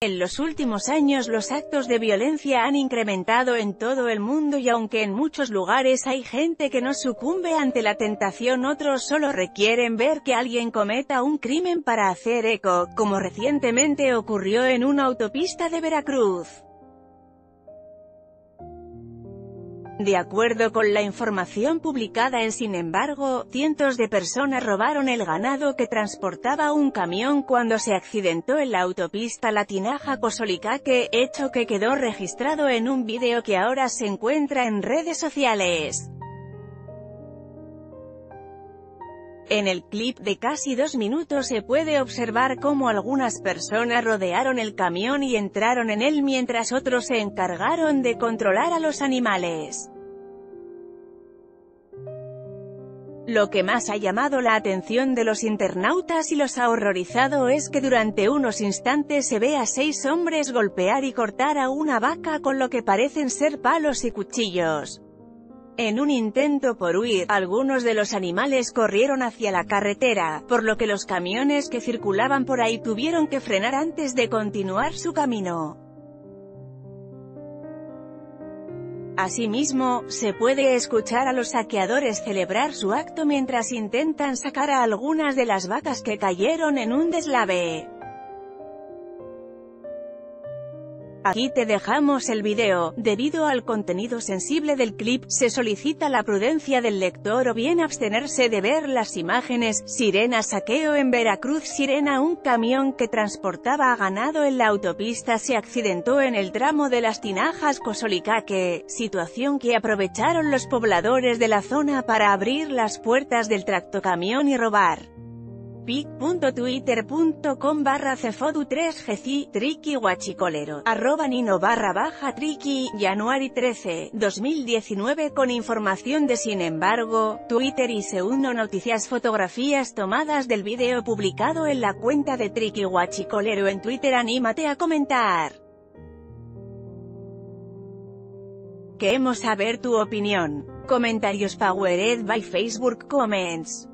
En los últimos años los actos de violencia han incrementado en todo el mundo y aunque en muchos lugares hay gente que no sucumbe ante la tentación, otros solo requieren ver que alguien cometa un crimen para hacer eco, como recientemente ocurrió en una autopista de Veracruz. De acuerdo con la información publicada en Sin Embargo, cientos de personas robaron el ganado que transportaba un camión cuando se accidentó en la autopista La Tinaja-Cosoleacaque, hecho que quedó registrado en un video que ahora se encuentra en redes sociales. En el clip de casi 2 minutos se puede observar cómo algunas personas rodearon el camión y entraron en él mientras otros se encargaron de controlar a los animales. Lo que más ha llamado la atención de los internautas y los ha horrorizado es que durante unos instantes se ve a 6 hombres golpear y cortar a una vaca con lo que parecen ser palos y cuchillos. En un intento por huir, algunos de los animales corrieron hacia la carretera, por lo que los camiones que circulaban por ahí tuvieron que frenar antes de continuar su camino. Asimismo, se puede escuchar a los saqueadores celebrar su acto mientras intentan sacar a algunas de las vacas que cayeron en un deslave. Aquí te dejamos el video. Debido al contenido sensible del clip, se solicita la prudencia del lector o bien abstenerse de ver las imágenes. Sirena: saqueo en Veracruz. Sirena: un camión que transportaba ganado en la autopista se accidentó en el tramo de Las Tinajas-Cosoleacaque, situación que aprovecharon los pobladores de la zona para abrir las puertas del tractocamión y robar. pic.twitter.com/cefodu3gci, Triki Huachicolero, @nino_triki, January 13, 2019. Con información de Sin Embargo, Twitter y Seuno Noticias. Fotografías tomadas del video publicado en la cuenta de Triki Huachicolero en Twitter. Anímate a comentar. Queremos saber tu opinión. Comentarios powered by Facebook Comments.